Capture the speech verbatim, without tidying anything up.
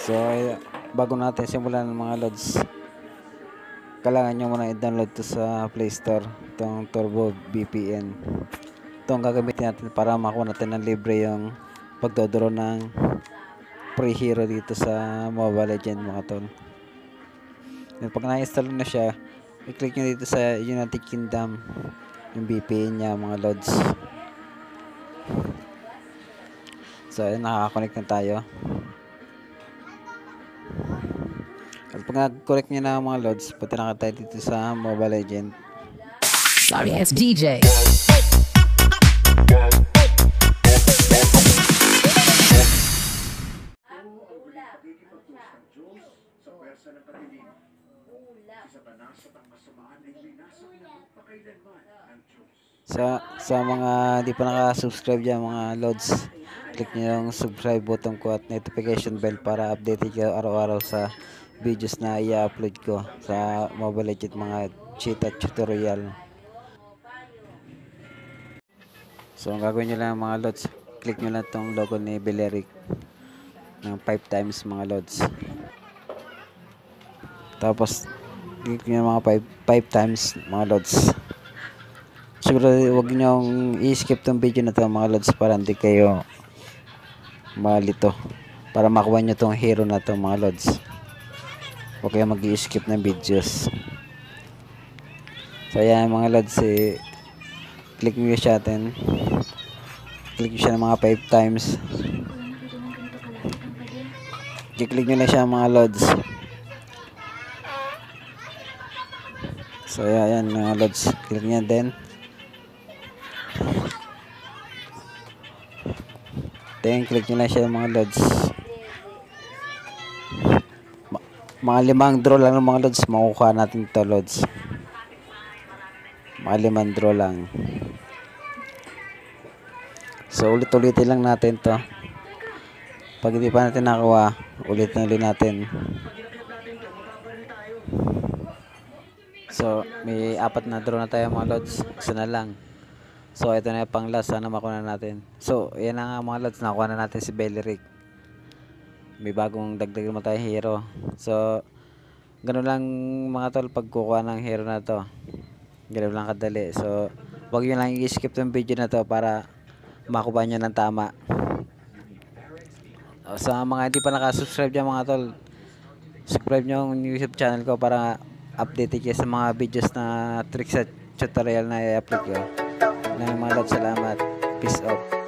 So bago natin simulan ng mga lods, kailangan nyo muna i-download to sa Play Store itong Turbo V P N. Itong gagamitin natin para makuha natin ng libre yung pagdodoro ng free hero dito sa Mobile Legends mga tol. Then, pag na-install na siya, i-click nyo dito sa United Kingdom yung V P N nya mga lods. So ayun, nakaka-connect na tayo. At pag nag-connect nyo na mga lods, pati na tayo dito sa Mobile Legends. Sorry, it's D J. Sa, sa mga di pa naka-subscribe dyan mga lods, click nyo yung subscribe button ko at notification bell para update kayo araw-araw sa videos na i-upload ko sa Mobile Legends, mga cheat at tutorial. So ang gagawin nyo lang mga lods, click nyo lang tong logo ni Belerick ng five times mga lods, tapos click nyo mga five times mga lods. Siguro huwag nyong i-skip tong video na to mga lods para hindi kayo malito, para makuha nyo tong hero na to mga lods. Huwag kayo mag-i-skip ng videos. So ayan mga lods, eh, click nyo siya atin, click nyo siya ng mga five times, i-click nyo lang siya mga lods. So ayan mga lods, click nyo din. Then click nyo lang siya mga lods. Ma mga limang draw lang ng mga lods, makukuha natin ito lods. Mga limang draw lang. So ulit-ulitin lang natin to. Pag hindi pa natin nakuha, ulitin ulit natin. So may apat na draw na tayo mga lods, isa na lang. So ito na yung pang last, sana makuha na natin. So yan na nga mga lods, nakuha na natin si Belerick. May bagong dagdag naman tayong hero. So ganoon lang mga tol pagkukuha ng hero na to. Ganoon lang kadali. So wag nyo lang i-skip yung video na to para makuha nyo ng tama. So mga hindi pa nakasubscribe dyan mga tol, subscribe nyo yung YouTube channel ko para update kayo sa mga videos na tricks at tutorial na i-upload ko. Maraming salamat. Peace out.